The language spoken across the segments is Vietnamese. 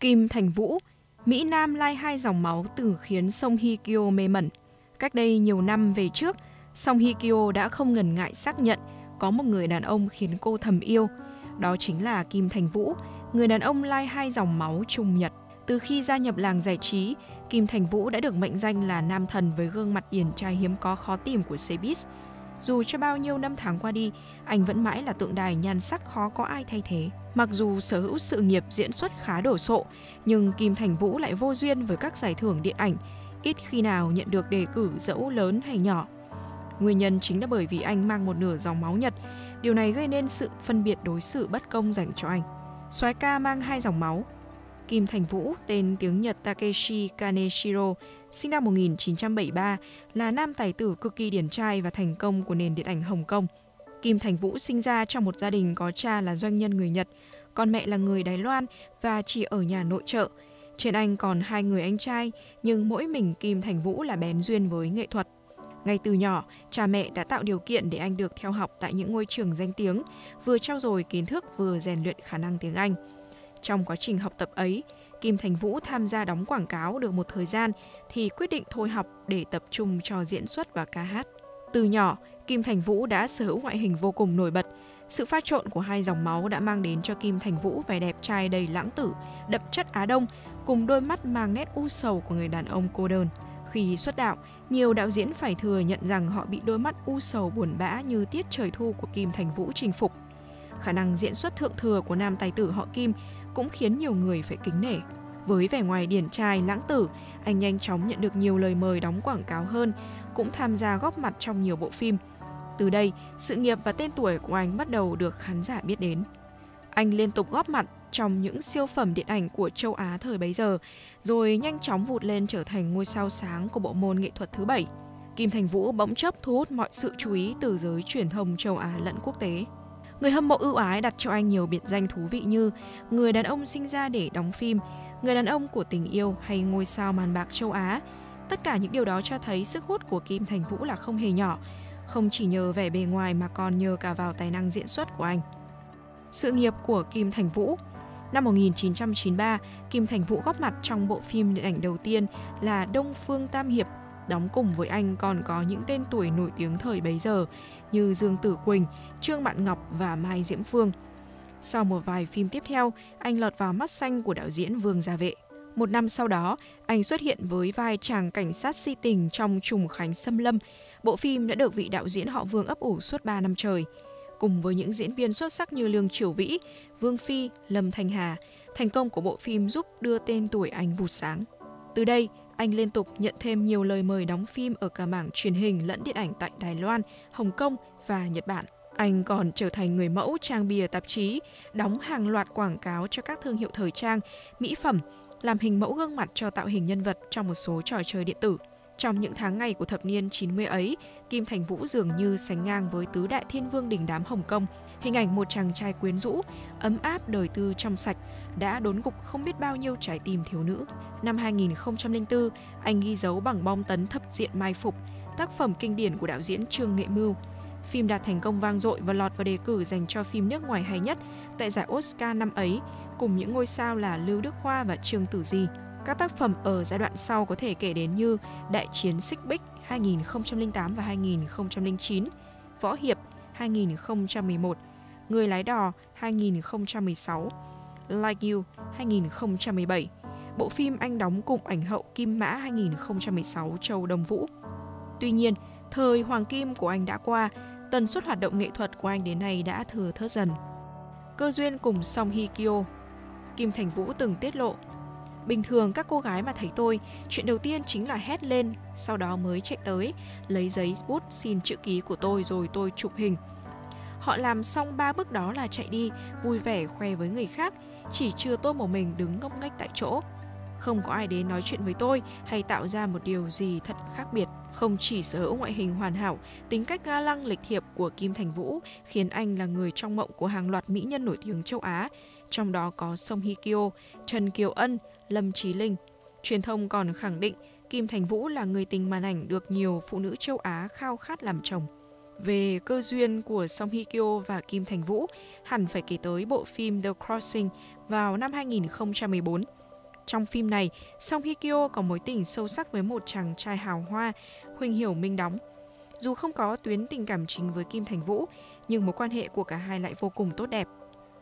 Kim thành Vũ, Mỹ Nam lai hai dòng máu từ khiến sông Hikyo mê mẩn. Cách đây nhiều năm về trước, song Hikyo đã không ngần ngại xác nhận có một người đàn ông khiến cô thầm yêu. Đó chính là Kim Thành Vũ, người đàn ông lai hai dòng máu Trung Nhật. Từ khi gia nhập làng giải trí, Kim Thành Vũ đã được mệnh danh là nam thần với gương mặt điển trai hiếm có khó tìm của showbiz. Dù cho bao nhiêu năm tháng qua đi, anh vẫn mãi là tượng đài nhan sắc khó có ai thay thế. Mặc dù sở hữu sự nghiệp diễn xuất khá đồ sộ, nhưng Kim Thành Vũ lại vô duyên với các giải thưởng điện ảnh, ít khi nào nhận được đề cử dẫu lớn hay nhỏ. Nguyên nhân chính là bởi vì anh mang một nửa dòng máu Nhật, điều này gây nên sự phân biệt đối xử bất công dành cho anh. Soái ca mang hai dòng máu. Kim Thành Vũ, tên tiếng Nhật Takeshi Kaneshiro, sinh năm 1973, là nam tài tử cực kỳ điển trai và thành công của nền điện ảnh Hồng Kông. Kim Thành Vũ sinh ra trong một gia đình có cha là doanh nhân người Nhật, còn mẹ là người Đài Loan và chỉ ở nhà nội trợ. Trên anh còn hai người anh trai, nhưng mỗi mình Kim Thành Vũ là bén duyên với nghệ thuật. Ngay từ nhỏ, cha mẹ đã tạo điều kiện để anh được theo học tại những ngôi trường danh tiếng, vừa trau dồi kiến thức vừa rèn luyện khả năng tiếng Anh. Trong quá trình học tập ấy, Kim Thành Vũ tham gia đóng quảng cáo được một thời gian thì quyết định thôi học để tập trung cho diễn xuất và ca hát. Từ nhỏ, Kim Thành Vũ đã sở hữu ngoại hình vô cùng nổi bật. Sự pha trộn của hai dòng máu đã mang đến cho Kim Thành Vũ vẻ đẹp trai đầy lãng tử, đậm chất Á Đông, cùng đôi mắt mang nét u sầu của người đàn ông cô đơn. Khi xuất đạo, nhiều đạo diễn phải thừa nhận rằng họ bị đôi mắt u sầu buồn bã như tiết trời thu của Kim Thành Vũ chinh phục. Khả năng diễn xuất thượng thừa của nam tài tử họ Kim cũng khiến nhiều người phải kính nể. Với vẻ ngoài điển trai lãng tử, anh nhanh chóng nhận được nhiều lời mời đóng quảng cáo hơn, cũng tham gia góp mặt trong nhiều bộ phim. Từ đây, sự nghiệp và tên tuổi của anh bắt đầu được khán giả biết đến. Anh liên tục góp mặt trong những siêu phẩm điện ảnh của châu Á thời bấy giờ, rồi nhanh chóng vụt lên trở thành ngôi sao sáng của bộ môn nghệ thuật thứ 7. Kim Thành Vũ bỗng chốc thu hút mọi sự chú ý từ giới truyền thông châu Á lẫn quốc tế. Người hâm mộ ưu ái đặt cho anh nhiều biệt danh thú vị như người đàn ông sinh ra để đóng phim, người đàn ông của tình yêu hay ngôi sao màn bạc châu Á. Tất cả những điều đó cho thấy sức hút của Kim Thành Vũ là không hề nhỏ, không chỉ nhờ vẻ bề ngoài mà còn nhờ cả vào tài năng diễn xuất của anh. Sự nghiệp của Kim Thành Vũ. Năm 1993, Kim Thành Vũ góp mặt trong bộ phim điện ảnh đầu tiên là Đông Phương Tam Hiệp. Đóng cùng với anh còn có những tên tuổi nổi tiếng thời bấy giờ như Dương Tử Quỳnh, Trương Mạn Ngọc và Mai Diễm Phương. Sau một vài phim tiếp theo, anh lọt vào mắt xanh của đạo diễn Vương Gia Vệ. Một năm sau đó, anh xuất hiện với vai chàng cảnh sát si tình trong Trùng Khánh Xâm Lâm. Bộ phim đã được vị đạo diễn họ Vương ấp ủ suốt 3 năm trời. Cùng với những diễn viên xuất sắc như Lương Triều Vĩ, Vương Phi, Lâm Thanh Hà, thành công của bộ phim giúp đưa tên tuổi anh vụt sáng. Từ đây, anh liên tục nhận thêm nhiều lời mời đóng phim ở cả mảng truyền hình lẫn điện ảnh tại Đài Loan, Hồng Kông và Nhật Bản. Anh còn trở thành người mẫu trang bìa tạp chí, đóng hàng loạt quảng cáo cho các thương hiệu thời trang, mỹ phẩm, làm hình mẫu gương mặt cho tạo hình nhân vật trong một số trò chơi điện tử. Trong những tháng ngày của thập niên 90 ấy, Kim Thành Vũ dường như sánh ngang với tứ đại thiên vương đình đám Hồng Kông. Hình ảnh một chàng trai quyến rũ, ấm áp đời tư trong sạch đã đốn gục không biết bao nhiêu trái tim thiếu nữ. Năm 2004, anh ghi dấu bằng bom tấn Thập Diện Mai Phục, tác phẩm kinh điển của đạo diễn Trương Nghệ Mưu. Phim đạt thành công vang dội và lọt vào đề cử dành cho phim nước ngoài hay nhất tại giải Oscar năm ấy, cùng những ngôi sao là Lưu Đức Hoa và Trương Tử Di. Các tác phẩm ở giai đoạn sau có thể kể đến như Đại chiến Xích Bích 2008 và 2009, Võ Hiệp 2011, Người lái đò 2016, Like You 2017, bộ phim anh đóng cùng ảnh hậu Kim Mã 2016 Châu Đông Vũ. Tuy nhiên, thời hoàng kim của anh đã qua, tần suất hoạt động nghệ thuật của anh đến nay đã thừa thớt dần. Cơ duyên cùng song Hikyo. Kim Thành Vũ từng tiết lộ: "Bình thường các cô gái mà thấy tôi, chuyện đầu tiên chính là hét lên, sau đó mới chạy tới, lấy giấy bút xin chữ ký của tôi rồi tôi chụp hình. Họ làm xong 3 bước đó là chạy đi, vui vẻ khoe với người khác, chỉ chưa tôi một mình đứng ngốc nghếch tại chỗ. Không có ai đến nói chuyện với tôi hay tạo ra một điều gì thật khác biệt." Không chỉ sở hữu ngoại hình hoàn hảo, tính cách ga lăng lịch thiệp của Kim Thành Vũ khiến anh là người trong mộng của hàng loạt mỹ nhân nổi tiếng châu Á, trong đó có Song Hikyo, Trần Kiều Ân, Lâm Chí Linh. Truyền thông còn khẳng định Kim Thành Vũ là người tình màn ảnh được nhiều phụ nữ châu Á khao khát làm chồng. Về cơ duyên của Song Hikyo và Kim Thành Vũ, hẳn phải kể tới bộ phim The Crossing vào năm 2014. Trong phim này, Song Hye Kyo có mối tình sâu sắc với một chàng trai hào hoa, Huỳnh Hiểu Minh đóng. Dù không có tuyến tình cảm chính với Kim Thành Vũ, nhưng mối quan hệ của cả hai lại vô cùng tốt đẹp.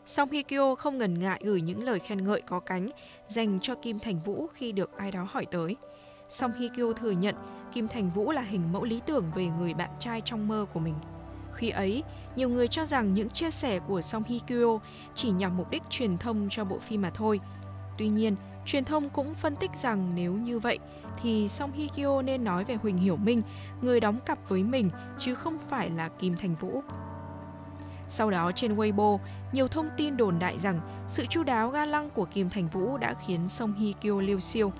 Song Hye Kyo không ngần ngại gửi những lời khen ngợi có cánh dành cho Kim Thành Vũ khi được ai đó hỏi tới. Song Hye Kyo thừa nhận Kim Thành Vũ là hình mẫu lý tưởng về người bạn trai trong mơ của mình. Khi ấy, nhiều người cho rằng những chia sẻ của Song Hye Kyo chỉ nhằm mục đích truyền thông cho bộ phim mà thôi. Tuy nhiên, truyền thông cũng phân tích rằng nếu như vậy thì Song Hye Kyo nên nói về Huỳnh Hiểu Minh, người đóng cặp với mình, chứ không phải là Kim Thành Vũ. Sau đó trên Weibo, nhiều thông tin đồn đại rằng sự chu đáo ga lăng của Kim Thành Vũ đã khiến Song Hye Kyo liêu xiêu.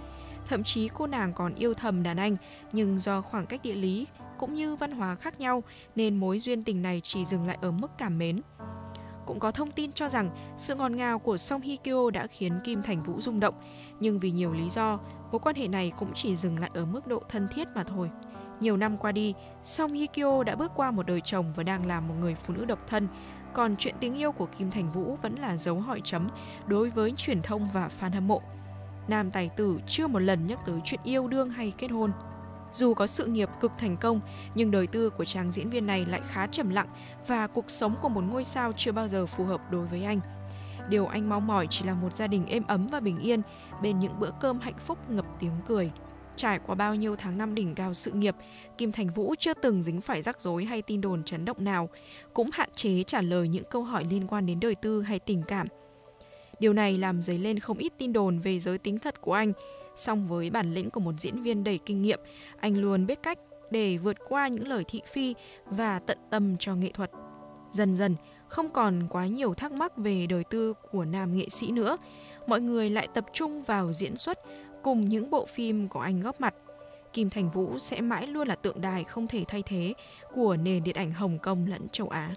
Thậm chí cô nàng còn yêu thầm đàn anh, nhưng do khoảng cách địa lý cũng như văn hóa khác nhau nên mối duyên tình này chỉ dừng lại ở mức cảm mến. Cũng có thông tin cho rằng sự ngọt ngào của Song Hye Kyo đã khiến Kim Thành Vũ rung động, nhưng vì nhiều lý do, mối quan hệ này cũng chỉ dừng lại ở mức độ thân thiết mà thôi. Nhiều năm qua đi, Song Hye Kyo đã bước qua một đời chồng và đang là một người phụ nữ độc thân, còn chuyện tình yêu của Kim Thành Vũ vẫn là dấu hỏi chấm đối với truyền thông và fan hâm mộ. Nam tài tử chưa một lần nhắc tới chuyện yêu đương hay kết hôn. Dù có sự nghiệp cực thành công, nhưng đời tư của chàng diễn viên này lại khá trầm lặng và cuộc sống của một ngôi sao chưa bao giờ phù hợp đối với anh. Điều anh mong mỏi chỉ là một gia đình êm ấm và bình yên, bên những bữa cơm hạnh phúc ngập tiếng cười. Trải qua bao nhiêu tháng năm đỉnh cao sự nghiệp, Kim Thành Vũ chưa từng dính phải rắc rối hay tin đồn chấn động nào, cũng hạn chế trả lời những câu hỏi liên quan đến đời tư hay tình cảm. Điều này làm dấy lên không ít tin đồn về giới tính thật của anh. Song với bản lĩnh của một diễn viên đầy kinh nghiệm, anh luôn biết cách để vượt qua những lời thị phi và tận tâm cho nghệ thuật. Dần dần, không còn quá nhiều thắc mắc về đời tư của nam nghệ sĩ nữa. Mọi người lại tập trung vào diễn xuất cùng những bộ phim có anh góp mặt. Kim Thành Vũ sẽ mãi luôn là tượng đài không thể thay thế của nền điện ảnh Hồng Kông lẫn châu Á.